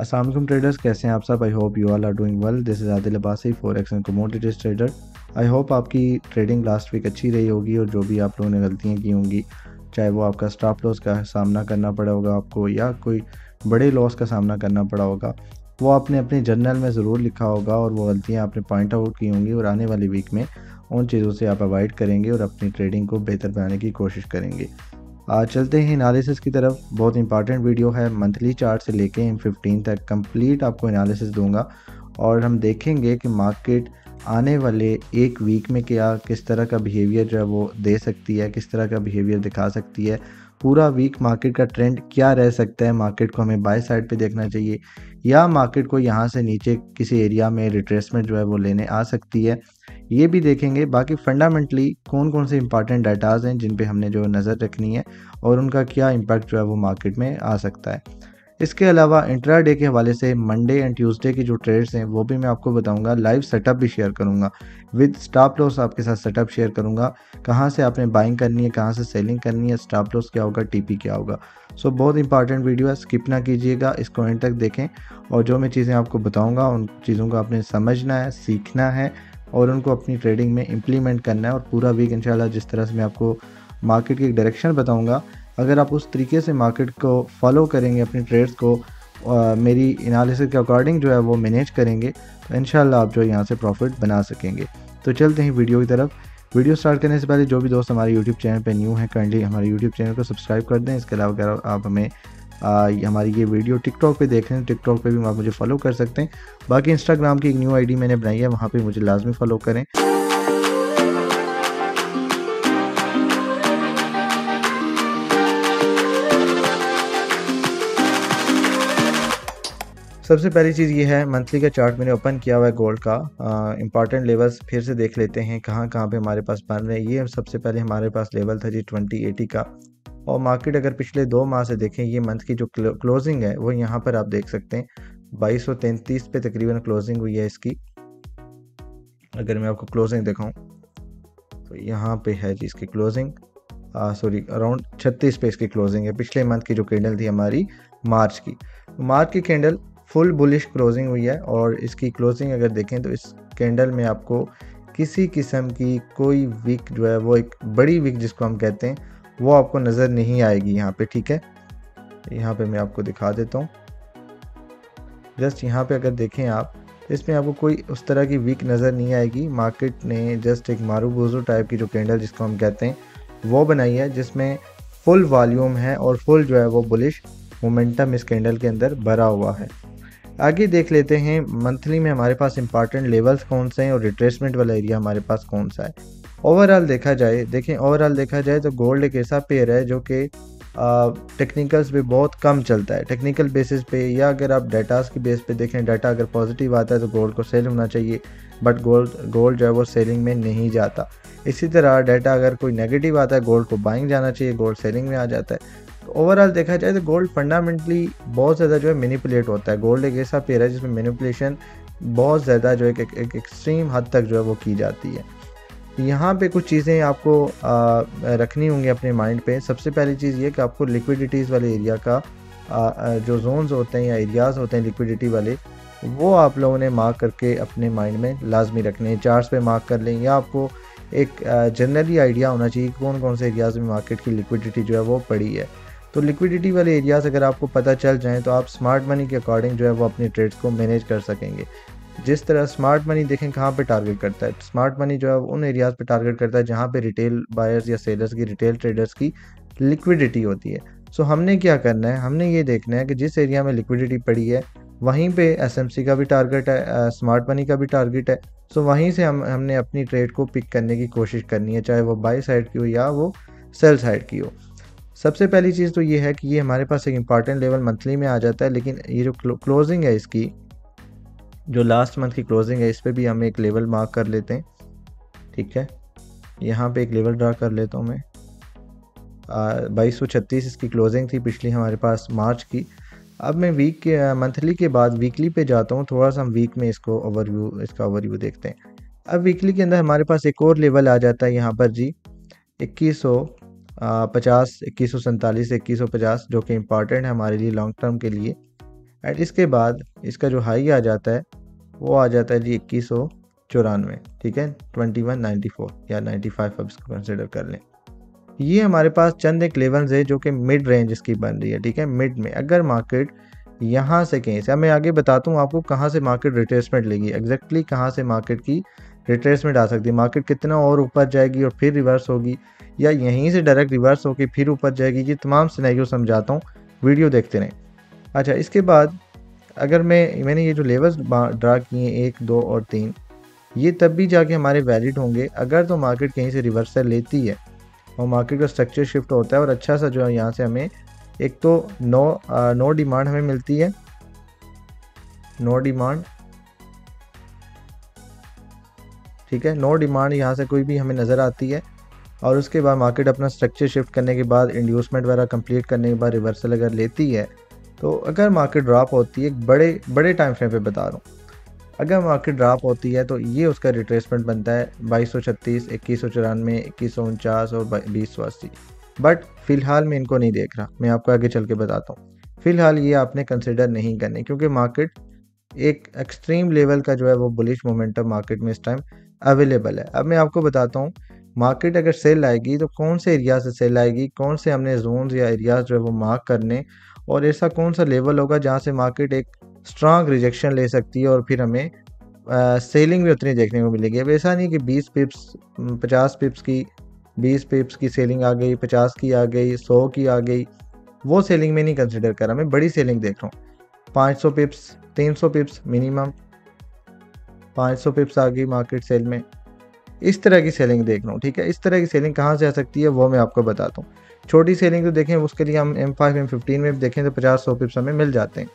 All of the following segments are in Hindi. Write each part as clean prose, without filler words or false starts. अस्सलामुअलैकुम ट्रेडर्स, कैसे हैं आप सब। I hope you all are doing well. This is Adil Abbasi, forex and commodities trader. I hope आपकी ट्रेडिंग लास्ट वीक अच्छी रही होगी और जो भी आप लोगों ने गलतियाँ की होंगी, चाहे वो आपका स्टॉप लॉस का सामना करना पड़ा होगा आपको या कोई बड़े लॉस का सामना करना पड़ा होगा, वो आपने अपने जर्नल में ज़रूर लिखा होगा और वो गलतियाँ आपने पॉइंट आउट की होंगी और आने वाली वीक में उन चीज़ों से आप अवॉइड करेंगे और अपनी ट्रेडिंग को बेहतर बनाने की कोशिश करेंगे। आज चलते हैं एनालिसिस की तरफ। बहुत इंपॉर्टेंट वीडियो है, मंथली चार्ट से लेके M15 तक कंप्लीट आपको एनालिसिस दूंगा और हम देखेंगे कि मार्केट आने वाले एक वीक में क्या किस तरह का बिहेवियर जो है वो दे सकती है, किस तरह का बिहेवियर दिखा सकती है, पूरा वीक मार्केट का ट्रेंड क्या रह सकता है, मार्केट को हमें बाय साइड पे देखना चाहिए या मार्केट को यहाँ से नीचे किसी एरिया में रिट्रेसमेंट जो है वो लेने आ सकती है, ये भी देखेंगे। बाकी फंडामेंटली कौन कौन से इंपॉर्टेंट डाटाज हैं जिन पे हमने जो नज़र रखनी है और उनका क्या इम्पैक्ट जो है वो मार्केट में आ सकता है। इसके अलावा इंट्राडे के हवाले से मंडे एंड ट्यूसडे की जो ट्रेड्स हैं वो भी मैं आपको बताऊंगा, लाइव सेटअप भी शेयर करूंगा विद स्टॉप लॉस, आपके साथ सेटअप शेयर करूंगा, कहां से आपने बाइंग करनी है, कहां से सेलिंग करनी है, स्टॉप लॉस क्या होगा, टीपी क्या होगा। सो बहुत इंपॉर्टेंट वीडियो है, स्किप ना कीजिएगा, इसको एंड तक देखें और जो मैं चीज़ें आपको बताऊँगा उन चीज़ों को आपने समझना है, सीखना है और उनको अपनी ट्रेडिंग में इम्प्लीमेंट करना है। और पूरा वीक इंशाल्लाह जिस तरह से मैं आपको मार्केट की एक डायरेक्शन बताऊँगा, अगर आप उस तरीके से मार्केट को फॉलो करेंगे, अपने ट्रेड्स को मेरी एनालिसिस के अकॉर्डिंग जो है वो मैनेज करेंगे तो इंशाल्लाह आप जो यहाँ से प्रॉफिट बना सकेंगे। तो चलते हैं वीडियो की तरफ। वीडियो स्टार्ट करने से पहले जो भी दोस्त हमारे यूट्यूब चैनल पे न्यू हैं, काइंडली हमारे यूट्यूब चैनल को सब्सक्राइब कर दें। इसके अलावा अगर आप हमें हमारी ये वीडियो टिकटॉक पे देख रहे हैं, टिकटॉक पे भी आप मुझे फॉलो कर सकते हैं। बाकी इंस्टाग्राम की एक न्यू आई डी मैंने बनाई है, वहाँ पर मुझे लाजमी फॉलो करें। सबसे पहली चीज़ ये है, मंथली का चार्ट मैंने ओपन किया हुआ है गोल्ड का। इंपॉर्टेंट लेवल्स फिर से देख लेते हैं कहाँ कहाँ पे हमारे पास बन रहे हैं। ये सबसे पहले हमारे पास लेवल था जी 2080 का और मार्केट अगर पिछले 2 माह से देखें, ये मंथ की जो क्लोजिंग है वो यहाँ पर आप देख सकते हैं 2233 पे तकरीबन क्लोजिंग हुई है इसकी। अगर मैं आपको क्लोजिंग दिखाऊँ तो यहाँ पे है जी इसकी क्लोजिंग, सॉरी अराउंड 36 पे इसकी क्लोजिंग है। पिछले मंथ की जो कैंडल थी हमारी मार्च की, मार्च की कैंडल फुल बुलिश क्लोजिंग हुई है और इसकी क्लोजिंग अगर देखें तो इस कैंडल में आपको किसी किस्म की कोई वीक जो है वो एक बड़ी वीक जिसको हम कहते हैं वो आपको नज़र नहीं आएगी यहाँ पे, ठीक है। यहाँ पे मैं आपको दिखा देता हूँ, जस्ट यहाँ पे अगर देखें आप, इसमें आपको कोई उस तरह की वीक नज़र नहीं आएगी। मार्केट ने जस्ट एक मारूबोजू टाइप की जो कैंडल जिसको हम कहते हैं वो बनाई है जिसमें फुल वॉल्यूम है और फुल जो है वो बुलिश मोमेंटम इस कैंडल के अंदर भरा हुआ है। आगे देख लेते हैं मंथली में हमारे पास इंपॉर्टेंट लेवल्स कौन से हैं और रिट्रेसमेंट वाला एरिया हमारे पास कौन सा है। ओवरऑल देखा जाए, देखें ओवरऑल देखा जाए तो गोल्ड एक ऐसा पेयर है जो कि टेक्निकल्स पे बहुत कम चलता है। टेक्निकल बेसिस पे या अगर आप डाटास की बेस पे देखें, डाटा अगर पॉजिटिव आता है तो गोल्ड को सेल होना चाहिए, बट गोल्ड जो है वो सेलिंग में नहीं जाता। इसी तरह डाटा अगर कोई नेगेटिव आता है, गोल्ड को बाइंग जाना चाहिए, गोल्ड सेलिंग में आ जाता है। ओवरऑल देखा जाए तो गोल्ड फंडामेंटली बहुत ज़्यादा जो है मैनिपुलेट होता है। गोल्ड एक ऐसा पेयर है जिसमें मैनिपुलेशन बहुत ज़्यादा जो है एक एक्सट्रीम हद तक जो है वो की जाती है। यहाँ पे कुछ चीज़ें आपको रखनी होंगी अपने माइंड पे। सबसे पहली चीज़ ये कि आपको लिक्विडिटीज़ वाले एरिया का जो जोन्स होते हैं या एरियाज़ होते हैं लिक्विडिटी वाले, वो आप लोगों ने मार्क करके अपने माइंड में लाजमी रखने हैं, चार्ट्स पे मार्क कर लें या आपको एक जनरली आइडिया होना चाहिए कौन कौन से एरियाज़ में मार्केट की लिक्विडिटी जो है वो पड़ी है। तो लिक्विडिटी वाले एरियाज़ अगर आपको पता चल जाएँ तो आप स्मार्ट मनी के अकॉर्डिंग जो है वो अपने ट्रेड्स को मैनेज कर सकेंगे। जिस तरह स्मार्ट मनी देखें कहाँ पे टारगेट करता है, स्मार्ट मनी जो है उन एरियाज़ पे टारगेट करता है जहाँ पे रिटेल बायर्स या सेलर्स की, रिटेल ट्रेडर्स की लिक्विडिटी होती है। सो हमने क्या करना है, हमने ये देखना है कि जिस एरिया में लिक्विडिटी पड़ी है वहीं पे SMC का भी टारगेट है, स्मार्ट मनी का भी टारगेट है। सो वहीं से हमने अपनी ट्रेड को पिक करने की कोशिश करनी है, चाहे वो बाई साइड की हो या वो सेल साइड की हो। सबसे पहली चीज़ तो ये है कि ये हमारे पास एक इंपॉर्टेंट लेवल मंथली में आ जाता है, लेकिन ये जो क्लोजिंग है इसकी, जो लास्ट मंथ की क्लोजिंग है, इस पे भी हम एक लेवल मार्क कर लेते हैं, ठीक है। यहाँ पे एक लेवल ड्रा कर लेता हूँ मैं, 2236 इसकी क्लोजिंग थी पिछली हमारे पास मार्च की। अब मैं वीक मंथली के बाद वीकली पे जाता हूँ, थोड़ा सा हम वीक में इसको ओवरव्यू देखते हैं। अब वीकली के अंदर हमारे पास एक और लेवल आ जाता है यहाँ पर जी 2150, 2147, 2150 जो कि इम्पॉर्टेंट है हमारे लिए लॉन्ग टर्म के लिए। एंड इसके बाद इसका जो हाई आ जाता है वो आ जाता है जी 2194, ठीक है 2194 या 95 अब इसको कंसिडर कर लें। ये हमारे पास चंद एक लेवल्स है जो कि मिड रेंज इसकी बन रही है, ठीक है मिड में। अगर मार्केट यहाँ से कहीं से, अब मैं आगे बताता हूँ आपको कहाँ से मार्केट रिट्रेसमेंट लेगी, एग्जैक्टली कहाँ से मार्केट की रिट्रेसमेंट आ सकती है, मार्केट कितना और ऊपर जाएगी और फिर रिवर्स होगी या यहीं से डायरेक्ट रिवर्स होकर फिर ऊपर जाएगी, ये तमाम सिनेरियो समझाता हूँ, वीडियो देखते रहें। अच्छा इसके बाद अगर मैंने ये जो लेवल्स ड्रा किए 1, 2 और 3 ये तब भी जाके हमारे वैलिड होंगे अगर तो मार्केट कहीं से रिवर्सल लेती है और मार्केट का स्ट्रक्चर शिफ्ट होता है और अच्छा सा जो है यहाँ से हमें एक तो नो डिमांड हमें मिलती है, नो डिमांड, ठीक है नो डिमांड यहाँ से कोई भी हमें नज़र आती है और उसके बाद मार्केट अपना स्ट्रक्चर शिफ्ट करने के बाद इंड्यूसमेंट वगैरह कंप्लीट करने के बाद रिवर्सल अगर लेती है तो अगर मार्केट ड्रॉप होती है, बड़े बड़े टाइम फ्रेम पे बता रहा हूँ, अगर मार्केट ड्रॉप होती है तो ये उसका रिट्रेसमेंट बनता है 2236, 2194, 2149 और 2080। बट फिलहाल मैं इनको नहीं देख रहा, मैं आपको आगे चल के बताता हूँ। फिलहाल ये आपने कंसिडर नहीं करने क्योंकि मार्केट एक एक्सट्रीम लेवल का जो है वो बुलिश मोमेंटम मार्केट में इस टाइम अवेलेबल है। अब मैं आपको बताता हूँ मार्केट अगर सेल आएगी तो कौन से एरिया से सेल आएगी, कौन से हमने जोन्स या एरियाज जो है वो मार्क करने और ऐसा कौन सा लेवल होगा जहाँ से मार्केट एक स्ट्रांग रिजेक्शन ले सकती है और फिर हमें सेलिंग भी उतनी देखने को मिलेगी। अब ऐसा नहीं कि 20 पिप्स 50 पिप्स की 20 पिप्स की सेलिंग आ गई, 50 की आ गई, 100 की आ गई, वो सेलिंग में नहीं कंसिडर करा, मैं बड़ी सेलिंग देख रहा हूँ 500 पिप्स 300 पिप्स मिनिमम 500 पिप्स आ गई मार्केट सेल में, इस तरह की सेलिंग देख रहा हूँ, ठीक है। इस तरह की सेलिंग कहाँ से आ सकती है वो मैं आपको बताता हूँ। छोटी सेलिंग तो देखें उसके लिए हम M5 M15 में देखें तो 50-100 पिप्स हमें मिल जाते हैं।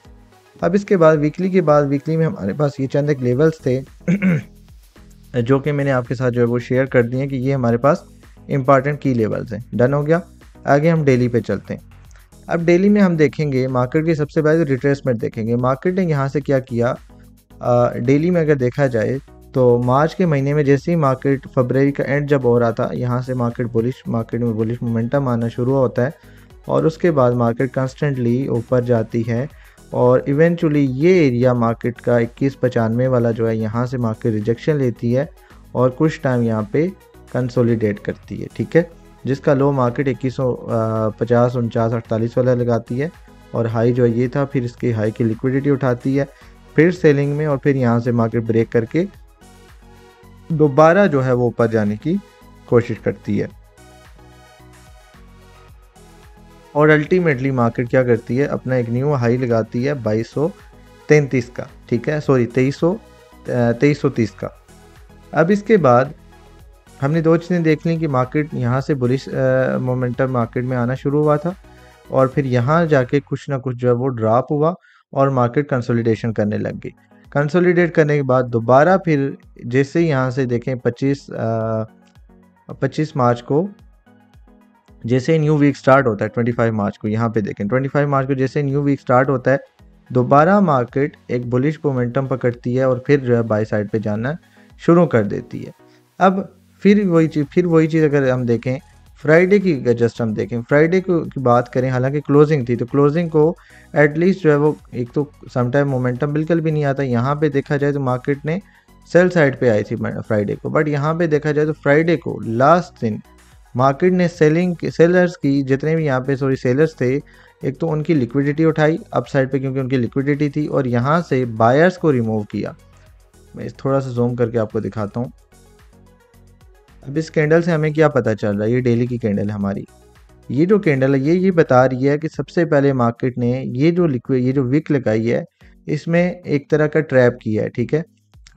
अब इसके बाद वीकली के बाद वीकली में हमारे पास ये चंद एक लेवल्स थे जो कि मैंने आपके साथ जो है वो शेयर कर दिए कि ये हमारे पास इंपॉर्टेंट की लेवल्स हैं। डन हो गया, आगे हम डेली पे चलते हैं। अब डेली में हम देखेंगे मार्केट की सबसे पहले रिट्रेसमेंट देखेंगे, मार्केट ने यहाँ से क्या किया। डेली में अगर देखा जाए तो मार्च के महीने में जैसे ही मार्केट फरवरी का एंड जब हो रहा था यहाँ से मार्केट बुलिश, मार्केट में बुलिश मोमेंटम आना शुरू होता है और उसके बाद मार्केट कंस्टेंटली ऊपर जाती है और इवेंचुअली ये एरिया मार्केट का 2195 वाला जो है यहाँ से मार्केट रिजेक्शन लेती है और कुछ टाइम यहाँ पे कंसोलिडेट करती है, ठीक है, जिसका लो मार्केट 2150, 49, 48 वाला लगाती है और हाई जो है ये था, फिर इसके हाई की लिक्विडिटी उठाती है फिर सेलिंग में और फिर यहाँ से मार्केट ब्रेक करके दोबारा जो है वो ऊपर जाने की कोशिश करती है और अल्टीमेटली मार्केट क्या करती है अपना एक न्यू हाई लगाती है 2233 का, ठीक है सॉरी 2330 का। अब इसके बाद हमने दो चीज़ें देख ली कि मार्केट यहाँ से बुलिश मोमेंटम मार्केट में आना शुरू हुआ था और फिर यहाँ जाके कुछ ना कुछ जो है वो ड्रॉप हुआ और मार्केट कंसोलिडेशन करने लग गई। कंसोलिडेट करने के बाद दोबारा फिर जैसे यहाँ से देखें 25 मार्च को जैसे न्यू वीक स्टार्ट होता है 25 मार्च को, यहाँ पे देखें 25 मार्च को जैसे न्यू वीक स्टार्ट होता है दोबारा मार्केट एक बुलिश मोमेंटम पकड़ती है और फिर जो है बाई साइड पे जाना शुरू कर देती है। अब फिर वही चीज़ अगर हम देखें फ्राइडे की, जस्ट हम देखें फ्राइडे की बात करें, हालांकि क्लोजिंग थी तो क्लोजिंग को एटलीस्ट जो है वो एक तो समटाइम मोमेंटम बिल्कुल भी नहीं आता, यहाँ पर देखा जाए तो मार्केट ने सेल साइड पर आई थी फ्राइडे को, बट यहाँ पर देखा जाए तो फ्राइडे को लास्ट दिन मार्केट ने सेलर्स की जितने भी यहाँ पे सेलर्स थे एक तो उनकी लिक्विडिटी उठाई अपसाइड पे क्योंकि उनकी लिक्विडिटी थी और यहाँ से बायर्स को रिमूव किया। मैं थोड़ा सा जूम करके आपको दिखाता हूँ। अब इस कैंडल से हमें क्या पता चल रहा है, ये डेली की कैंडल है हमारी, ये जो कैंडल है ये बता रही है कि सबसे पहले मार्केट ने ये जो विक लगाई है इसमें एक तरह का ट्रैप किया है, ठीक है,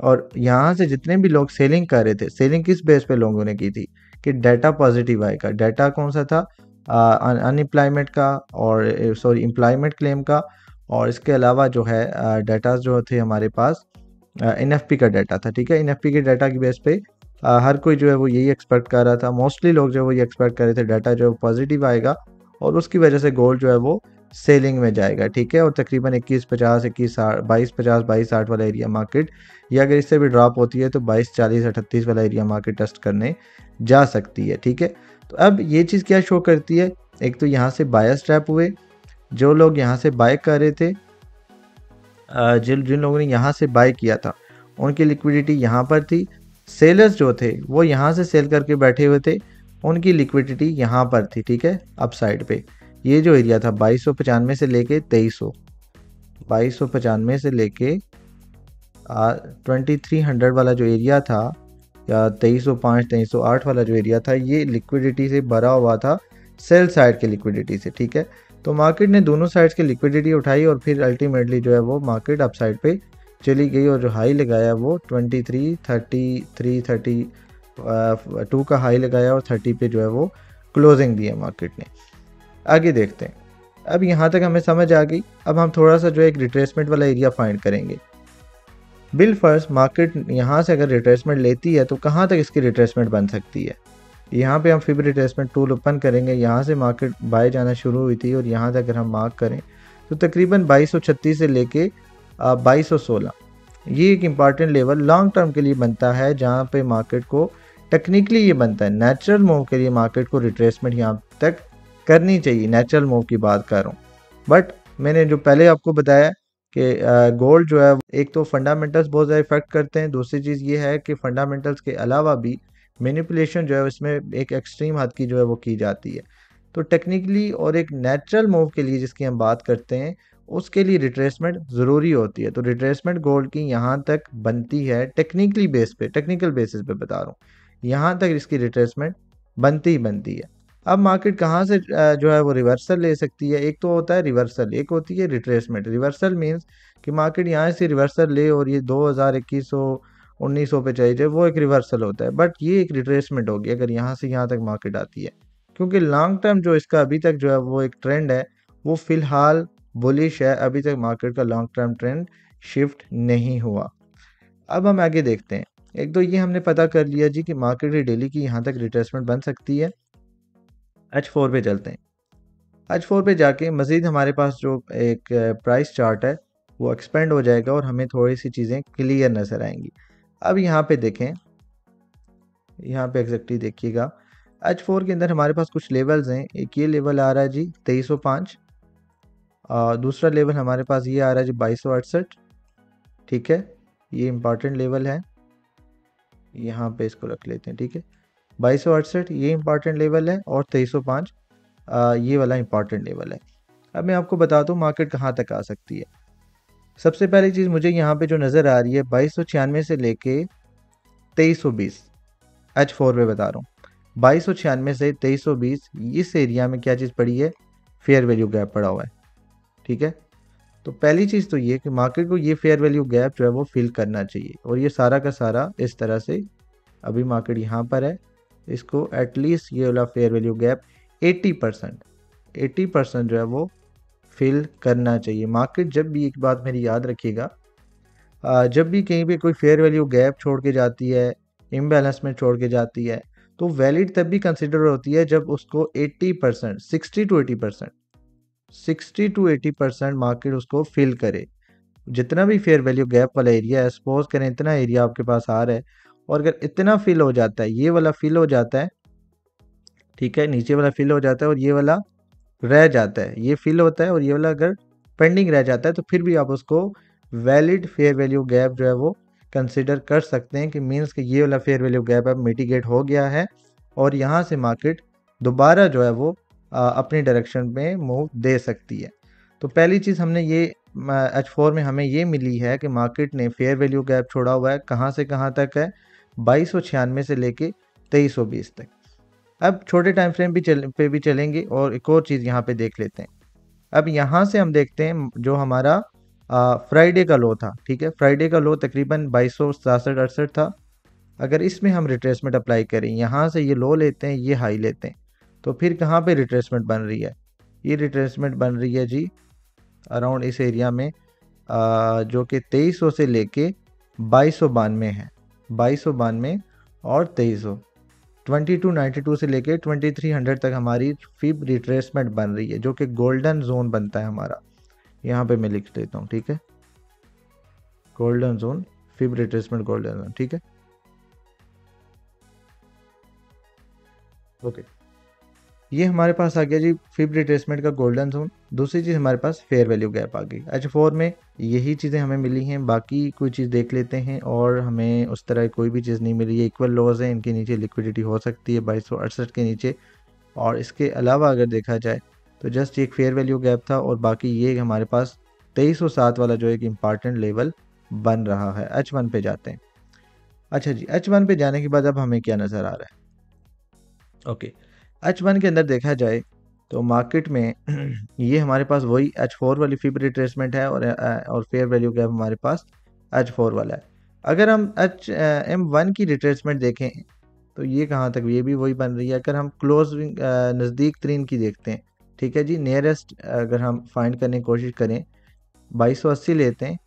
और यहाँ से जितने भी लोग सेलिंग कर रहे थे सेलिंग किस बेस पे लोगों ने की थी कि डाटा पॉजिटिव आएगा। डाटा कौन सा था, अनएम्प्लॉयमेंट का और एम्प्लॉयमेंट क्लेम का और इसके अलावा जो है डाटा जो थे हमारे पास एनएफपी का डाटा था, ठीक है। एनएफपी के डाटा के बेस पे हर कोई जो है वो यही एक्सपेक्ट कर रहा था, मोस्टली लोग जो है वो ये एक्सपेक्ट कर रहे थे डाटा जो है पॉजिटिव आएगा और उसकी वजह से गोल्ड जो है वो सेलिंग में जाएगा, ठीक है, और तकरीबन 2150, 2250, 2260 वाला एरिया मार्केट या अगर इससे भी ड्रॉप होती है तो 2240, 38 वाला एरिया मार्केट टेस्ट करने जा सकती है, ठीक है। तो अब ये चीज़ क्या शो करती है, एक तो यहाँ से बायर्स ट्रैप हुए, जो लोग यहाँ से बाय कर रहे थे जिन लोगों ने यहाँ से बाय किया था उनकी लिक्विडिटी यहाँ पर थी, सेलर्स जो थे वो यहाँ से सेल करके बैठे हुए थे, उनकी लिक्विडिटी यहाँ पर थी। ठीक है, अप साइड पे ये जो एरिया था 2295 से लेके 2300, 2295 से लेके 2300 वाला जो एरिया था या 2305 2308 वाला जो एरिया था, ये लिक्विडिटी से भरा हुआ था, सेल साइड के लिक्विडिटी से। ठीक है, तो मार्केट ने दोनों साइड्स की लिक्विडिटी उठाई और फिर अल्टीमेटली जो है वो मार्केट अप साइड पे चली गई और जो हाई लगाया वो 2332 का हाई लगाया और 30 पे जो है वो क्लोजिंग दी है मार्केट ने। आगे देखते हैं, अब यहाँ तक हमें समझ आ गई। अब हम थोड़ा सा जो है एक रिट्रेसमेंट वाला एरिया फाइंड करेंगे। बिल फर्स्ट मार्केट यहाँ से अगर रिट्रेसमेंट लेती है तो कहाँ तक इसकी रिट्रेसमेंट बन सकती है। यहाँ पे हम फिब रिट्रेसमेंट टूल ओपन करेंगे, यहाँ से मार्केट बाय जाना शुरू हुई थी और यहाँ तक अगर हम मार्क करें तो तकरीबन 2236 से लेके 2216, ये एक इम्पॉर्टेंट लेवल लॉन्ग टर्म के लिए बनता है, जहाँ पे मार्केट को टेक्निकली ये बनता है नेचुरल मूव के लिए मार्केट को रिट्रेसमेंट यहाँ तक करनी चाहिए। नेचुरल मूव की बात कर रहा हूँ, बट मैंने जो पहले आपको बताया कि गोल्ड जो है एक तो फंडामेंटल्स बहुत ज़्यादा इफेक्ट करते हैं, दूसरी चीज़ ये है कि फंडामेंटल्स के अलावा भी मैनिपुलेशन जो है इसमें एक एक्सट्रीम हद की जो है वो की जाती है। तो टेक्निकली और एक नेचुरल मूव के लिए जिसकी हम बात करते हैं उसके लिए रिट्रेसमेंट ज़रूरी होती है। तो रिट्रेसमेंट गोल्ड की यहाँ तक बनती है, टेक्निकली बेस पे, टेक्निकल बेसिस पे बता रहा हूँ, यहाँ तक इसकी रिट्रेसमेंट बनती ही बनती है। अब मार्केट कहाँ से जो है वो रिवर्सल ले सकती है, एक तो होता है रिवर्सल, एक होती है रिट्रेसमेंट। रिवर्सल मीन्स कि मार्केट यहाँ से रिवर्सल ले और ये 2000 2100 1900 पे चाहिए, वो एक रिवर्सल होता है, बट ये एक रिट्रेसमेंट होगी अगर यहाँ से यहाँ तक मार्केट आती है, क्योंकि लॉन्ग टर्म जो इसका अभी तक जो है वो एक ट्रेंड है वो फिलहाल बुलिश है, अभी तक मार्केट का लॉन्ग टर्म ट्रेंड शिफ्ट नहीं हुआ। अब हम आगे देखते हैं, एक तो ये हमने पता कर लिया जी कि मार्केट की डेली की यहाँ तक रिट्रेसमेंट बन सकती है। H4 पे चलते हैं, H4 पे जाके मज़ीद हमारे पास जो एक प्राइस चार्ट है वो एक्सपेंड हो जाएगा और हमें थोड़ी सी चीज़ें क्लियर नजर आएंगी। अब यहाँ पे देखें, यहाँ पे एग्जैक्टली देखिएगा H4 के अंदर हमारे पास कुछ लेवल्स हैं। एक ये लेवल आ रहा है जी 2305, दूसरा लेवल हमारे पास ये आ रहा है जी 2268। ठीक है, ये इम्पॉर्टेंट लेवल है, यहाँ पे इसको रख लेते हैं। ठीक है, 2268 ये इम्पॉर्टेंट लेवल है और 2305 ये वाला इम्पॉर्टेंट लेवल है। अब मैं आपको बता दूँ मार्केट कहाँ तक आ सकती है। सबसे पहली चीज़ मुझे यहाँ पे जो नज़र आ रही है 2296 से लेके 2320, H4 पे बता रहा हूँ, 2296 से 2320 इस एरिया में क्या चीज़ पड़ी है, फेयर वैल्यू गैप पड़ा हुआ है। ठीक है, तो पहली चीज़ तो ये कि मार्केट को ये फेयर वैल्यू गैप जो है वो फिल करना चाहिए और ये सारा का सारा इस तरह से अभी मार्केट यहाँ पर है, इसको एटलीस्ट ये वाला फेयर वैल्यू गैप 80% जो है वो फिल करना चाहिए। मार्केट जब भी, एक बात मेरी याद रखिएगा, जब भी कहीं भी कोई फेयर वैल्यू गैप छोड़ के जाती है, इम्बैलेंस में छोड़ के जाती है, तो वैलिड तब भी कंसिडर होती है जब उसको 80% 60 टू 80% मार्केट उसको फिल करे। जितना भी फेयर वैल्यू गैप वाला एरिया है, सपोज करें इतना एरिया आपके पास आ रहा है और अगर इतना फिल हो जाता है, ये वाला फिल हो जाता है, ठीक है, नीचे वाला फिल हो जाता है और ये वाला रह जाता है, ये फिल होता है और ये वाला अगर पेंडिंग रह जाता है, तो फिर भी आप उसको वैलिड फेयर वैल्यू गैप जो है वो कंसिडर कर सकते हैं कि मींस कि ये वाला फेयर वैल्यू गैप अब मिटिगेट हो गया है और यहाँ से मार्केट दोबारा जो है वो अपनी डायरेक्शन में मूव दे सकती है। तो पहली चीज़ हमने ये H4 में हमें ये मिली है कि मार्केट ने फेयर वैल्यू गैप छोड़ा हुआ है, कहाँ से कहाँ तक है, 2296 से लेके 2320 तक। अब छोटे टाइम फ्रेम पे भी चलेंगे और एक और चीज़ यहाँ पे देख लेते हैं। अब यहाँ से हम देखते हैं जो हमारा फ्राइडे का लो था, ठीक है, फ्राइडे का लो तकरीबन 2267-68 था। अगर इसमें हम रिट्रेसमेंट अप्लाई करें, यहाँ से ये लो लेते हैं, ये हाई लेते हैं, तो फिर कहाँ पे रिट्रेसमेंट बन रही है, ये रिट्रेसमेंट बन रही है जी अराउंड इस एरिया में जो कि 2300 से लेके 2292 है, 2292 और 2300, 2292 से लेके 2300 तक हमारी फिब रिट्रेसमेंट बन रही है, जो कि गोल्डन जोन बनता है हमारा। यहाँ पे मैं लिख लेता हूँ, ठीक है, golden zone, fib retracement golden zone. ठीक है, ओके, ये हमारे पास आ गया जी फिब रिट्रेसमेंट का गोल्डन जोन। दूसरी चीज़ हमारे पास फेयर वैल्यू गैप आ गई। H4 में यही चीज़ें हमें मिली हैं, बाकी कोई चीज़ देख लेते हैं और हमें उस तरह कोई भी चीज़ नहीं मिली है। इक्वल लॉज है, इनके नीचे लिक्विडिटी हो सकती है 2268 के नीचे, और इसके अलावा अगर देखा जाए तो जस्ट एक फेयर वैल्यू गैप था और बाकी ये हमारे पास 2307 वाला जो एक इम्पॉर्टेंट लेवल बन रहा है। H1 पे जाते हैं। अच्छा जी, H1 पे जाने के बाद अब हमें क्या नज़र आ रहा है? ओके, H1 के अंदर देखा जाए तो मार्केट में ये हमारे पास वही H4 वाली फिब रिट्रेसमेंट है और फेयर वैल्यू गैप हमारे पास H4 वाला है। अगर हम M1 की रिट्रेसमेंट देखें तो ये कहाँ तक, ये भी वही बन रही है। अगर हम क्लोजिंग नज़दीक तरीन की देखते हैं, ठीक है जी, नियरेस्ट अगर हम फाइंड करने की कोशिश करें 2280 लेते हैं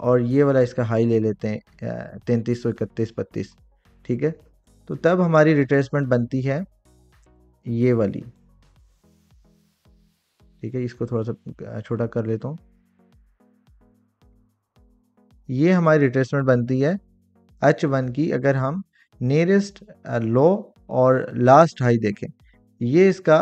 और ये वाला इसका हाई ले लेते हैं 3331-32, ठीक है, तो तब हमारी रिट्रेसमेंट बनती है ये वाली, ठीक है, इसको थोड़ा सा छोटा कर लेता हूँ। ये हमारी रिट्रेसमेंट बनती है H1 की। अगर हम नियरेस्ट लो और लास्ट हाई देखें, ये इसका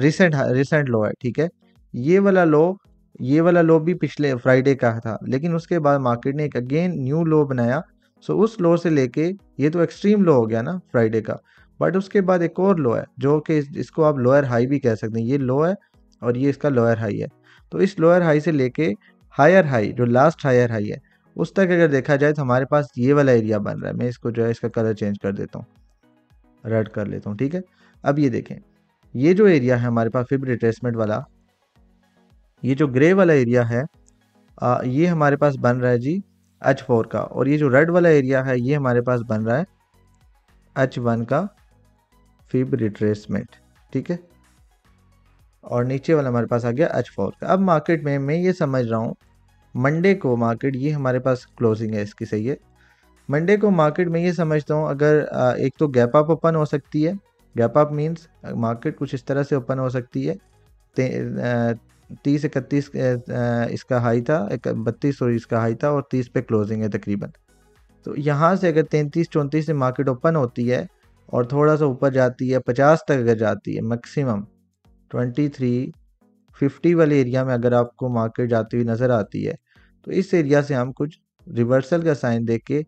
रिसेंट लो है, ठीक है। ये वाला लो भी पिछले फ्राइडे का था, लेकिन उसके बाद मार्केट ने एक अगेन न्यू लो बनाया। सो उस लो से लेके ये तो एक्सट्रीम लो हो गया ना फ्राइडे का, बट उसके बाद एक और लो है जो कि इसको आप लोअर हाई भी कह सकते हैं। ये लो है और ये इसका लोअर हाई है। तो इस लोअर हाई से लेके हायर हाई जो लास्ट हायर हाई है उस तक अगर देखा जाए तो हमारे पास ये वाला एरिया बन रहा है। मैं इसको जो है इसका कलर चेंज कर देता हूँ, रेड कर लेता हूँ, ठीक है। अब ये देखें, ये जो एरिया है हमारे पास फिब रिट्रेसमेंट वाला, ये जो ग्रे वाला एरिया है ये हमारे पास बन रहा है जी H4 का, और ये जो रेड वाला एरिया है ये हमारे पास बन रहा है H1 का फिब रिट्रेसमेंट, ठीक है, और नीचे वाला हमारे पास आ गया H4 का। अब मार्केट में मैं ये समझ रहा हूँ मंडे को मार्केट, ये हमारे पास क्लोजिंग है इसकी, सही है। मंडे को मार्केट में ये समझता हूँ अगर एक तो गैप अप ओपन हो सकती है। गैप अप मीन्स मार्केट कुछ इस तरह से ओपन हो सकती है। 3031 इसका हाई था, 32 इसका हाई था और 30 पे क्लोजिंग है तकरीबन। तो यहाँ से अगर 33-34 से मार्केट ओपन होती है और थोड़ा सा ऊपर जाती है 50 तक अगर जाती है, मैक्सिमम 2350 वाले एरिया में अगर आपको मार्केट जाती हुई नज़र आती है तो इस एरिया से हम कुछ रिवर्सल का साइन दे के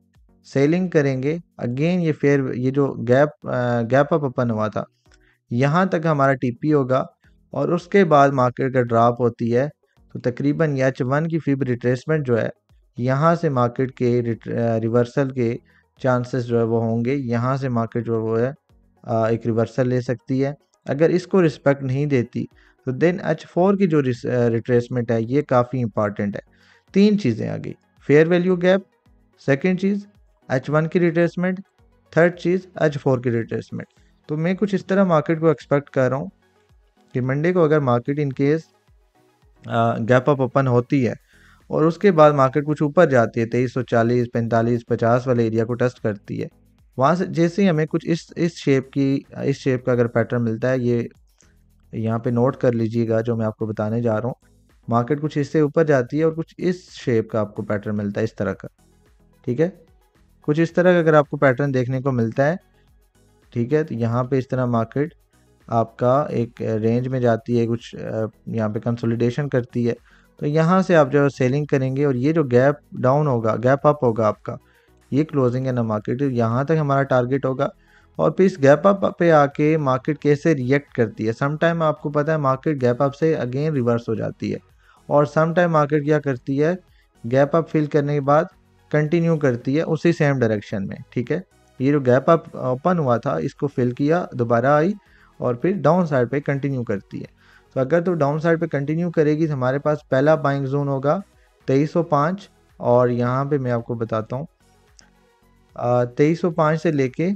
सेलिंग करेंगे। अगेन ये फेयर, ये जो गैप अप ओपन हुआ था यहाँ तक हमारा टीपी होगा और उसके बाद मार्केट का ड्रॉप होती है। तो तकरीबन H1 की फिब रिट्रेसमेंट जो है यहाँ से मार्केट के रिवर्सल के चांसेस जो है वो होंगे। यहाँ से मार्केट जो है वो है एक रिवर्सल ले सकती है। अगर इसको रिस्पेक्ट नहीं देती तो देन H4 की जो रिट्रेसमेंट है ये काफ़ी इंपॉर्टेंट है। तीन चीज़ें आ गई, फेयर वैल्यू गैप, सेकेंड चीज़ H1 की रिट्रेसमेंट, थर्ड चीज़ H4 की रिट्रेसमेंट। तो मैं कुछ इस तरह मार्केट को एक्सपेक्ट कर रहा हूँ कि मंडे को अगर market in case gap up open होती है और उसके बाद मार्केट कुछ ऊपर जाती है 2340, 45, 50 वाले एरिया को टेस्ट करती है, वहाँ से जैसे ही हमें कुछ इस शेप का अगर पैटर्न मिलता है, ये यहाँ पे नोट कर लीजिएगा जो मैं आपको बताने जा रहा हूँ, मार्केट कुछ इससे ऊपर जाती है और कुछ इस शेप का आपको पैटर्न मिलता है, इस तरह का, ठीक है, कुछ इस तरह का अगर आपको पैटर्न देखने को मिलता है, ठीक है, तो यहाँ पर इस तरह मार्केट आपका एक रेंज में जाती है, कुछ यहाँ पे कंसोलिडेशन करती है, तो यहाँ से आप जो सेलिंग करेंगे और ये जो गैप डाउन होगा, गैप अप होगा आपका, ये क्लोजिंग है ना मार्केट, यहाँ तक हमारा टारगेट होगा। और फिर इस गैप अप पे आके मार्केट कैसे रिएक्ट करती है, सम टाइम आपको पता है मार्केट गैप अप से अगेन रिवर्स हो जाती है और सम टाइम मार्केट क्या करती है, गैप अप फिल करने के बाद कंटिन्यू करती है उसी सेम डायरेक्शन में, ठीक है। ये जो गैप अप ओपन हुआ था इसको फिल किया, दोबारा आई और फिर डाउन साइड पे कंटिन्यू करती है। तो अगर तो डाउन साइड पे कंटिन्यू करेगी तो हमारे पास पहला बाइंग जोन होगा 2305, और यहाँ पे मैं आपको बताता हूँ 2305 से लेके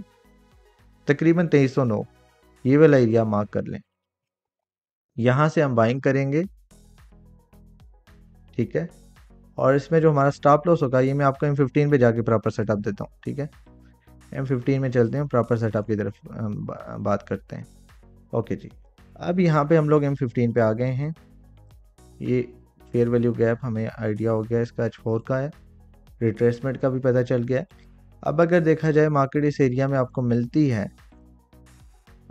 तकरीबन 2309 ये वाला एरिया मार्क कर लें, यहाँ से हम बाइंग करेंगे, ठीक है। और इसमें जो हमारा स्टॉप लॉस होगा ये मैं आपको M15 पे जाके प्रॉपर सेटअप देता हूँ, ठीक है। M15 में चलते हैं, प्रॉपर सेटअप की तरफ बात करते हैं। ओके जी, अब यहाँ पे हम लोग M15 पे आ गए हैं। ये फेयर वैल्यू गैप हमें आइडिया हो गया इसका H4 का है, रिट्रेसमेंट का भी पता चल गया। अब अगर देखा जाए मार्केट इस एरिया में आपको मिलती है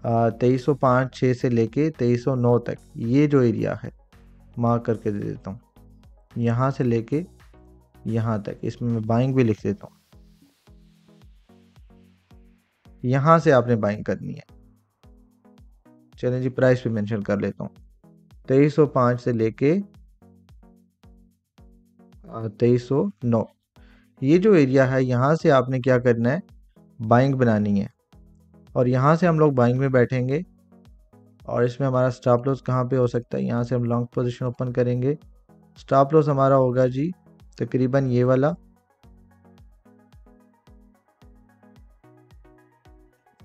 2305-6 से लेके 2309 तक, ये जो एरिया है मार्क करके दे देता हूँ, यहाँ से लेके यहाँ तक। इसमें मैं बाइंग भी लिख देता हूँ, यहाँ से आपने बाइंग करनी है। चलें जी, प्राइस भी मेंशन कर लेता हूँ, 2305 से लेके 2309, ये जो एरिया है यहाँ से आपने क्या करना है, बाइंग बनानी है। और यहाँ से हम लोग बाइंग में बैठेंगे और इसमें हमारा स्टॉप लॉस कहाँ पे हो सकता है, यहाँ से हम लॉन्ग पोजीशन ओपन करेंगे। स्टॉप लॉस हमारा होगा जी तकरीबन ये वाला,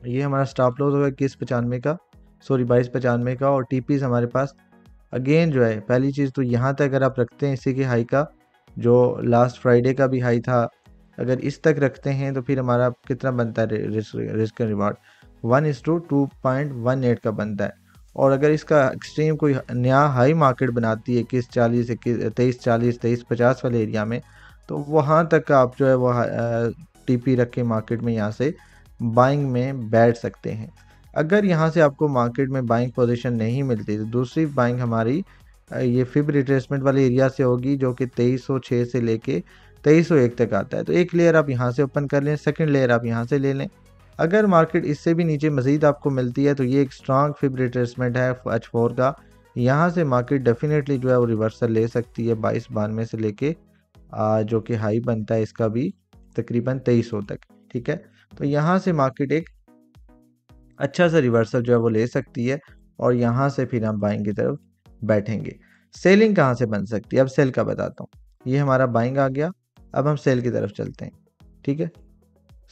ये हमारा स्टॉप लॉस होगा 2295 का। और टीपीज हमारे पास अगेन जो है, पहली चीज़ तो यहाँ तक अगर आप रखते हैं, इसी के हाई का जो लास्ट फ्राइडे का भी हाई था, अगर इस तक रखते हैं तो फिर हमारा कितना बनता है रिस्क एंड रिवार्ड, 1:2.18 का बनता है। और अगर इसका एक्सट्रीम कोई नया हाई मार्केट बनाती है 2340, 2350 वाले एरिया में, तो वहाँ तक आप जो है वो टीपी रख के मार्केट में यहाँ से बाइंग में बैठ सकते हैं। अगर यहाँ से आपको मार्केट में बाइंग पोजीशन नहीं मिलती तो दूसरी बाइंग हमारी ये फिब रिट्रेसमेंट वाले एरिया से होगी, जो कि 2306 से लेके 2301 तक आता है। तो एक लेयर आप यहाँ से ओपन कर लें, सेकंड लेयर आप यहाँ से ले लें। अगर मार्केट इससे भी नीचे मजीद आपको मिलती है तो ये एक स्ट्रांग फिब रिट्रेसमेंट है H4 का, यहाँ से मार्केट डेफिनेटली जो है वो रिवर्सल ले सकती है 2292 से लेके जो कि हाई बनता है इसका भी तकरीबन 2300 तक, ठीक है। तो यहाँ से मार्केट एक अच्छा सा रिवर्सल जो है वो ले सकती है और यहाँ से फिर हम बाइंग की तरफ बैठेंगे। सेलिंग कहाँ से बन सकती है, अब सेल का बताता हूँ। ये हमारा बाइंग आ गया, अब हम सेल की तरफ चलते हैं, ठीक है।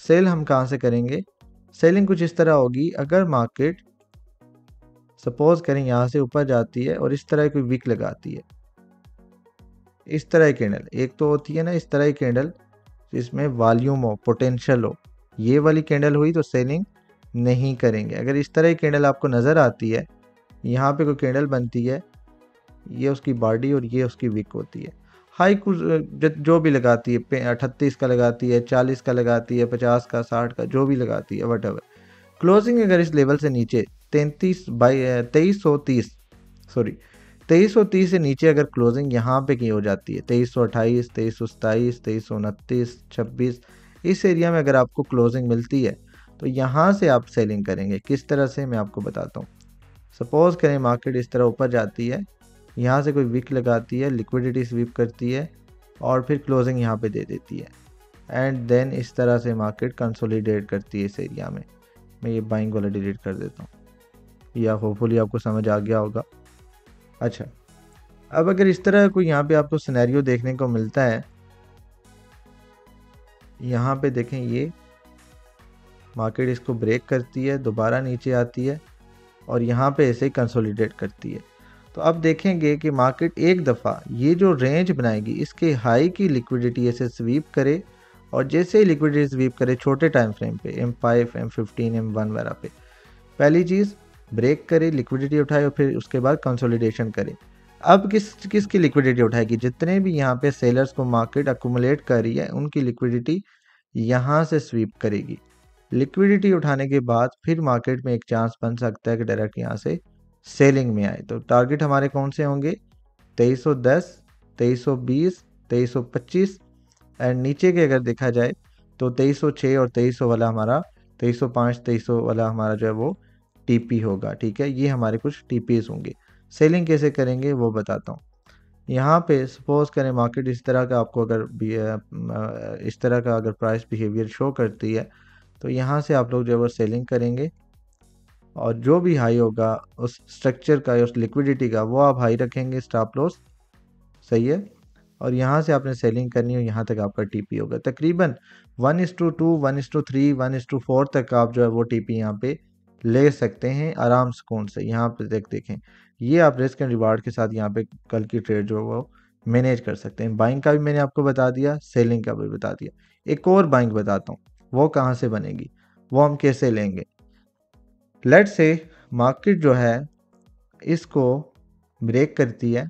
सेल हम कहाँ से करेंगे, सेलिंग कुछ इस तरह होगी। अगर मार्केट सपोज करें यहाँ से ऊपर जाती है और इस तरह कोई विक लगाती है, इस तरह की कैंडल एक तो होती है ना, इस तरह की कैंडल जिसमें वॉल्यूम हो, पोटेंशियल हो, ये वाली कैंडल हुई तो सेलिंग नहीं करेंगे। अगर इस तरह की कैंडल आपको नज़र आती है, यहाँ पे कोई कैंडल बनती है, ये उसकी बॉडी और ये उसकी विक होती है, हाई कुछ जो भी लगाती है, 38 का लगाती है, 40 का लगाती है, 50 का, 60 का, जो भी लगाती है वटएवर। क्लोजिंग अगर इस लेवल से नीचे 2330 से नीचे अगर क्लोजिंग यहाँ पे की हो जाती है, 2328, 2327, 2329, 26, इस एरिया में अगर आपको क्लोजिंग मिलती है तो यहाँ से आप सेलिंग करेंगे। किस तरह से, मैं आपको बताता हूँ। सपोज करें मार्केट इस तरह ऊपर जाती है, यहाँ से कोई विक लगाती है, लिक्विडिटी स्वीप करती है और फिर क्लोजिंग यहाँ पे दे देती है, एंड देन इस तरह से मार्केट कंसोलिडेट करती है इस एरिया में। मैं ये बाइंग वाला डिलीट कर देता हूँ, या होपफुली आपको समझ आ गया होगा। अच्छा, अब अगर इस तरह कोई यहाँ पे आपको सिनेरियो देखने को मिलता है, यहाँ पे देखें, ये मार्केट इसको ब्रेक करती है, दोबारा नीचे आती है और यहाँ पे ऐसे ही कंसोलिडेट करती है। तो अब देखेंगे कि मार्केट एक दफ़ा ये जो रेंज बनाएगी, इसके हाई की लिक्विडिटी ऐसे स्वीप करे और जैसे ही लिक्विडिटी स्वीप करे छोटे टाइम फ्रेम पे M5, M15, M1 वगैरह पे, पहली चीज़ ब्रेक करे, लिक्विडिटी उठाए और फिर उसके बाद कंसोलिडेशन करे। अब किस की लिक्विडिटी उठाएगी, जितने भी यहाँ पे सेलर्स को मार्केट अकोमोलेट कर रही है उनकी लिक्विडिटी यहाँ से स्वीप करेगी। लिक्विडिटी उठाने के बाद फिर मार्केट में एक चांस बन सकता है कि डायरेक्ट यहाँ से सेलिंग में आए। तो टारगेट हमारे कौन से होंगे, 2310, 2320, 2325, एंड नीचे के अगर देखा जाए तो 2306 और 2300 वाला हमारा, 2305, 2300 वाला हमारा जो है वो टीपी होगा, ठीक है। ये हमारे कुछ टीपीज होंगे। सेलिंग कैसे करेंगे वो बताता हूँ। यहाँ पे सपोज करें मार्केट इस तरह का आपको अगर इस तरह का अगर प्राइस बिहेवियर शो करती है तो यहाँ से आप लोग जो है वो सेलिंग करेंगे और जो भी हाई होगा उस स्ट्रक्चर का या उस लिक्विडिटी का वो आप हाई रखेंगे, स्टॉप लॉस, सही है। और यहाँ से आपने सेलिंग करनी हो, यहाँ तक आपका टीपी होगा तकरीबन 1:2, 1:3, 1:4 तक आप जो है वो टीपी यहाँ पे ले सकते हैं आराम सुकून से। यहाँ पे देखें, ये आप रिस्क एंड रिवार्ड के साथ यहाँ पे कल की ट्रेड जो है वो मैनेज कर सकते हैं। बाइंग का भी मैंने आपको बता दिया, सेलिंग का भी बता दिया। एक और बाइंग बताता हूँ, वो कहाँ से बनेगी, वो हम कैसे लेंगे। लेट्स से मार्केट जो है इसको ब्रेक करती है,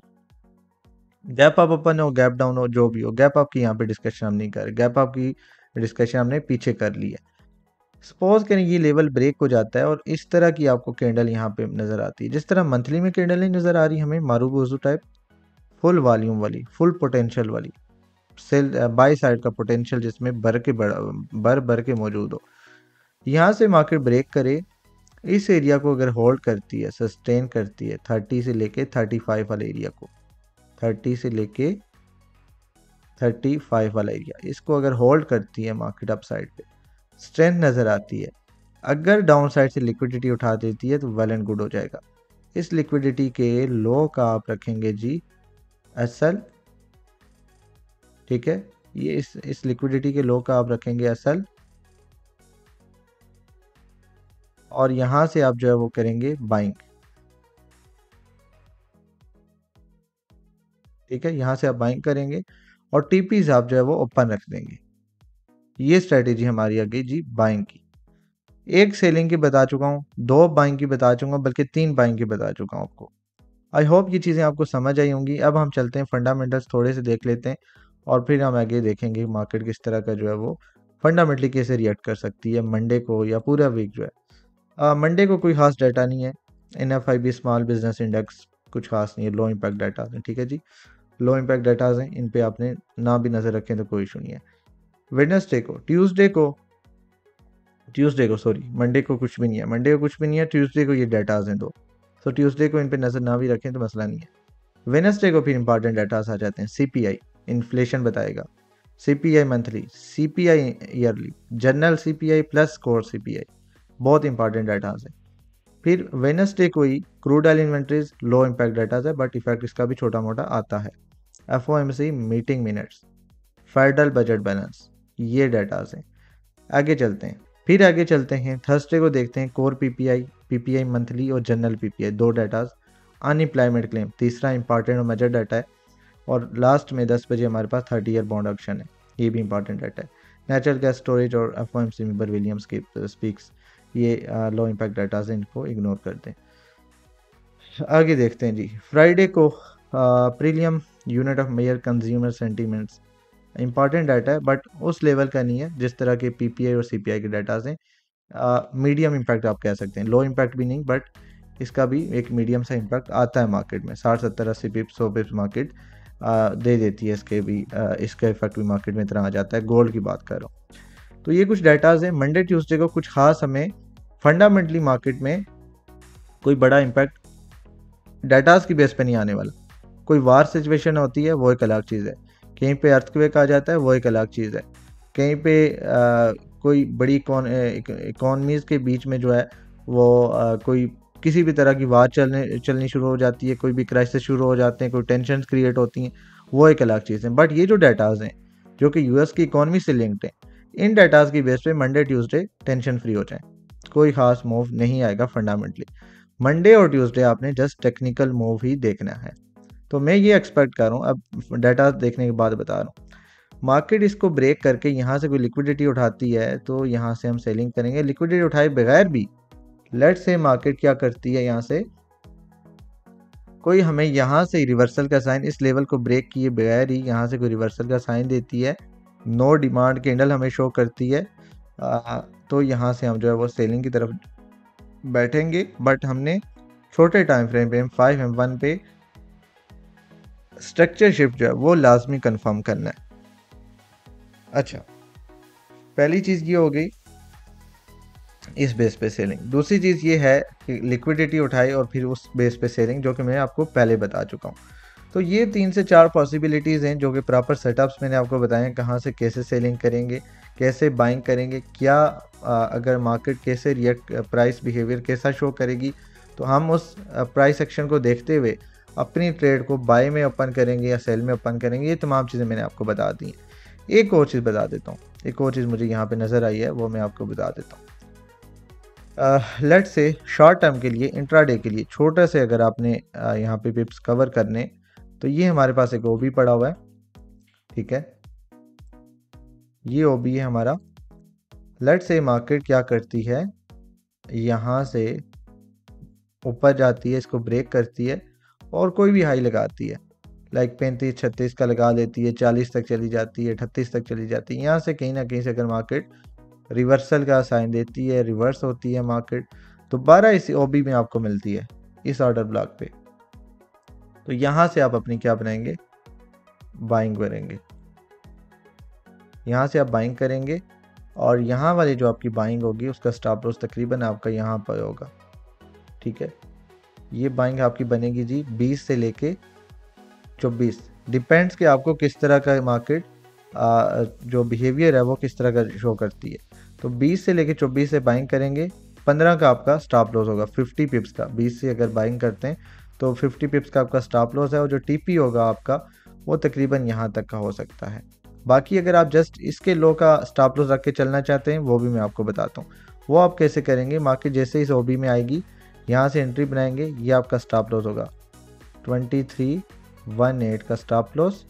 गैप अप अपन हो, गैप डाउन हो, जो भी हो। गैप अप की यहाँ पे डिस्कशन हम नहीं कर रहे, गैप अप की डिस्कशन हमने पीछे कर ली है। सपोज करें ये लेवल ब्रेक हो जाता है और इस तरह की आपको कैंडल यहाँ पे नज़र आती है। जिस तरह मंथली में कैंडल नहीं नज़र आ रही हमें, मारूबोजू टाइप फुल वॉल्यूम वाली, फुल पोटेंशियल वाली, सेल बाई साइड का पोटेंशियल जिसमें भर भर के मौजूद हो। यहाँ से मार्केट ब्रेक करे, इस एरिया को अगर होल्ड करती है, सस्टेन करती है 30 से लेके 35 वाला एरिया को, 30 से लेके 35 वाला एरिया, इसको अगर होल्ड करती है मार्केट अप साइड पे, स्ट्रेंथ नज़र आती है। अगर डाउन साइड से लिक्विडिटी उठा देती है तो वेल एंड गुड हो जाएगा। इस लिक्विडिटी के लो का आप रखेंगे जी असल, ठीक है, ये इस लिक्विडिटी के लो का आप रखेंगे असल, और यहां से आप जो है वो करेंगे बाइंग, ठीक है, यहां से आप बाइंग करेंगे और टीपीज आप जो है वो ओपन रख देंगे। ये स्ट्रेटेजी हमारी आ गई जी बाइंग की। एक सेलिंग की बता चुका हूँ, दो बाइंग की बता चुका हूँ, बल्कि तीन बाइंग की बता चुका हूँ आपको। आई होप ये चीज़ें आपको समझ आई होंगी। अब हम चलते हैं फंडामेंटल्स थोड़े से देख लेते हैं और फिर हम आगे देखेंगे मार्केट किस तरह का जो है वो फंडामेंटली कैसे रिएक्ट कर सकती है मंडे को या पूरा वीक जो है। मंडे को कोई खास डाटा नहीं है, NFIB स्मॉल बिजनेस इंडेक्स कुछ खास नहीं है, लो इम्पैक्ट डाटाज हैं, ठीक है जी, लो इम्पैक्ट डाटाज हैं, इन पे आपने ना भी नज़र रखें तो कोई इशू नहीं है। वेडनेसडे को, मंडे को कुछ भी नहीं है, ट्यूसडे को ये डाटाज हैं दो, तो ट्यूसडे को इन पर नज़र ना भी रखें तो मसला नहीं है। वेडनेसडे को फिर इंपॉर्टेंट डाटाज आ जाते हैं, CPI इन्फ्लेशन बताएगा, CPI monthly, CPI yearly, general CPI plus core CPI, बहुत इंपॉर्टेंट डाटाज है। फिर वेडनेसडे को ही crude oil inventories low impact datas है, बट इफेक्ट इसका भी छोटा मोटा आता है। FOMC meeting minutes, federal budget balance, ये डाटाज हैं। आगे चलते हैं, थर्सडे को देखते हैं कोर PPI, PPI मंथली और जनरल PPI, दो डाटाज। अनएम्प्लॉयमेंट क्लेम तीसरा इंपॉर्टेंट और मेजर डाटा है। और लास्ट में 10 बजे हमारे पास 30-year बॉन्ड ऑप्शन है, ये भी इंपॉर्टेंट डाटा है। नेचुरल गैस स्टोरेज और FOMC मेंबर विलियम्स के स्पीक्स, ये लो इम्पैक्ट डाटा से इनको इग्नोर करते हैं। आगे देखते हैं जी, फ्राइडे को प्रीलियम यूनिट ऑफ मेयर कंज्यूमर सेंटीमेंट्स, इंपॉर्टेंट डाटा है बट उस लेवल का नहीं है जिस तरह के PPI और CPI के डाटा से। मीडियम इम्पैक्ट आप कह सकते हैं, लो इम्पैक्ट भी नहीं बट इसका भी एक मीडियम सा इम्पैक्ट आता है मार्केट में। 60-70-80 पिप्स मार्केट दे देती है, इसके भी इसका इफेक्ट भी मार्केट में इतना आ जाता है, गोल्ड की बात कर रहा हूँ। तो ये कुछ डाटाज हैं। मंडे ट्यूसडे को कुछ खास हमें फंडामेंटली मार्केट में कोई बड़ा इम्पैक्ट डाटाज की बेस पे नहीं आने वाला। कोई वार सिचुएशन होती है वो एक अलग चीज़ है, कहीं पे अर्थक्वेक आ जाता है वो एक अलग चीज़ है, कहीं पे कोई बड़ी इकोनॉमीज़ के बीच में जो है वो कोई किसी भी तरह की वार चलनी शुरू हो जाती है, कोई भी क्राइसिस शुरू हो जाते हैं, कोई टेंशन क्रिएट होती हैं, वो एक अलग चीज़ है। बट ये जो डाटाज हैं जो कि US की इकोनॉमी से लिंक्ड हैं, इन डाटाज की बेस पे मंडे ट्यूसडे टेंशन फ्री हो जाए, कोई खास मूव नहीं आएगा फंडामेंटली। मंडे और ट्यूसडे आपने जस्ट टेक्निकल मूव ही देखना है, तो मैं ये एक्सपेक्ट कर रहा हूँ, अब डाटा देखने के बाद बता रहा हूँ। मार्केट इसको ब्रेक करके यहाँ से कोई लिक्विडिटी उठाती है तो यहाँ से हम सेलिंग करेंगे। लिक्विडिटी उठाए बगैर भी लेट्स से मार्केट क्या करती है, यहाँ से कोई हमें यहाँ से रिवर्सल का साइन, इस लेवल को ब्रेक किए बगैर ही यहाँ से कोई रिवर्सल का साइन देती है, नो डिमांड कैंडल हमें शो करती है, तो यहाँ से हम जो है वो सेलिंग की तरफ बैठेंगे। बट हमने छोटे टाइम फ्रेम पे M5 M1 पे स्ट्रक्चर शिफ्ट जो है वो लाजमी कंफर्म करना है। अच्छा, पहली चीज़ ये हो गई इस बेस पे सेलिंग। दूसरी चीज़ ये है कि लिक्विडिटी उठाई और फिर उस बेस पे सेलिंग, जो कि मैं आपको पहले बता चुका हूँ। तो ये 3 से 4 पॉसिबिलिटीज़ हैं जो कि प्रॉपर सेटअप्स मैंने आपको बताएं, कहाँ से कैसे सेलिंग करेंगे, कैसे बाइंग करेंगे, क्या अगर मार्केट कैसे रिएक्ट, प्राइस बिहेवियर कैसा शो करेगी, तो हम उस प्राइस एक्शन को देखते हुए अपनी ट्रेड को बाय में ओपन करेंगे या सेल में ओपन करेंगे। ये तमाम चीज़ें मैंने आपको बता दी हैं। एक और चीज़ बता देता हूँ, एक और चीज़ मुझे यहाँ पर नज़र आई है, वो मैं आपको बता देता हूँ। लेट से शॉर्ट टर्म के लिए, इंट्राडे के लिए छोटे से अगर आपने यहाँ पे पिप्स कवर करने, तो ये हमारे पास एक ओबी पड़ा हुआ है, ठीक है, ये ओबी है हमारा। लेट से मार्केट क्या करती है, यहाँ से ऊपर जाती है, इसको ब्रेक करती है और कोई भी हाई लगाती है, लाइक 35-36 का लगा लेती है, 40 तक चली जाती है, 38 तक चली जाती है। यहाँ से कहीं ना कहीं से अगर मार्केट रिवर्सल का साइन देती है, रिवर्स होती है मार्केट, दोबारा इस ओबी में आपको मिलती है इस ऑर्डर ब्लॉक पे। तो यहाँ से आप अपनी क्या बनाएंगे, बाइंग करेंगे, यहाँ से आप बाइंग करेंगे और यहाँ वाली जो आपकी बाइंग होगी उसका स्टॉप लॉस तकरीबन आपका यहाँ पर होगा। ठीक है, ये बाइंग आपकी बनेगी जी 20 से लेके 24, डिपेंड्स कि आपको किस तरह का मार्केट जो बिहेवियर है वो किस तरह का शो करती है। तो 20 से लेके 24 से बाइंग करेंगे, 15 का आपका स्टॉप लॉस होगा, 50 पिप्स का। 20 से अगर बाइंग करते हैं तो 50 पिप्स का आपका स्टॉप लॉस है और जो टीपी होगा आपका वो तकरीबन यहाँ तक का हो सकता है। बाकी अगर आप जस्ट इसके लो का स्टॉप लॉस रख के चलना चाहते हैं वो भी मैं आपको बताता हूँ। वो आप कैसे करेंगे, मार्केट जैसे इस ओबी में आएगी यहाँ से एंट्री बनाएंगे, ये आपका स्टॉप लॉस होगा 23.18 का स्टॉप लॉस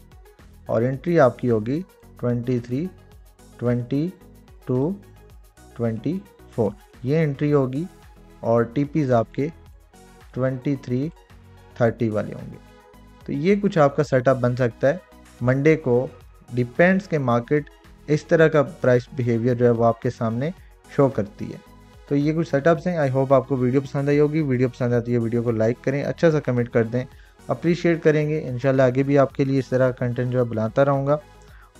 और एंट्री आपकी होगी 23.22.24 ये एंट्री होगी और टीपीज आपके 23.30 वाले होंगे। तो ये कुछ आपका सेटअप बन सकता है। मंडे को डिपेंड्स के मार्केट इस तरह का प्राइस बिहेवियर जो है वो आपके सामने शो करती है। तो ये कुछ सेटअप्स हैं। आई होप आपको वीडियो पसंद आई होगी। वीडियो पसंद आती है वीडियो को लाइक करें, अच्छा सा कमेंट कर दें, अप्रिशिएट करेंगे। इंशाल्लाह आगे भी आपके लिए इस तरह कंटेंट जो है बनाता रहूँगा।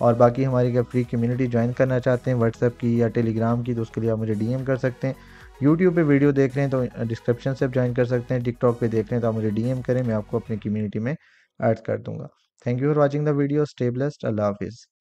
और बाकी हमारी अगर फ्री कम्युनिटी ज्वाइन करना चाहते हैं व्हाट्सएप की या टेलीग्राम की तो उसके लिए आप मुझे डीएम कर सकते हैं। यूट्यूब पे वीडियो देख रहे हैं तो डिस्क्रिप्शन से आप ज्वाइन कर सकते हैं। टिकटॉक पे देख रहे हैं तो आप मुझे डीएम करें, मैं आपको अपनी कम्युनिटी में ऐड कर दूँगा। Thank you for watching the video. Stay blessed. अल्लाह हाफिज़।